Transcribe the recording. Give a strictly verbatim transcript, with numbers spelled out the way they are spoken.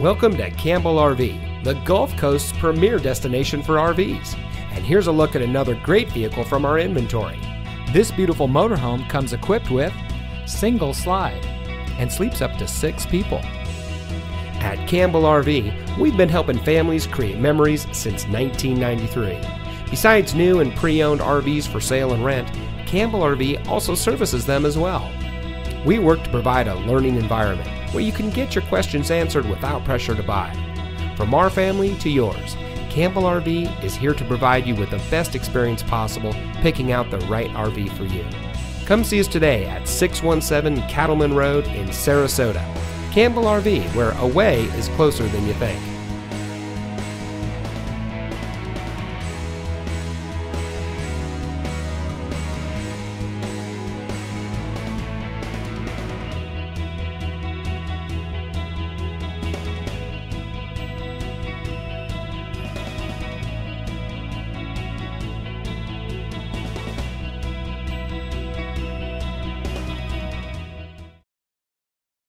Welcome to Campbell R V, the Gulf Coast's premier destination for R Vs. And here's a look at another great vehicle from our inventory. This beautiful motorhome comes equipped with single slide and sleeps up to six people. At Campbell R V, we've been helping families create memories since nineteen ninety-three. Besides new and pre-owned R Vs for sale and rent, Campbell R V also services them as well. We work to provide a learning environment where you can get your questions answered without pressure to buy. From our family to yours, Campbell R V is here to provide you with the best experience possible picking out the right R V for you. Come see us today at six one seven Cattleman Road in Sarasota. Campbell R V, where away is closer than you think.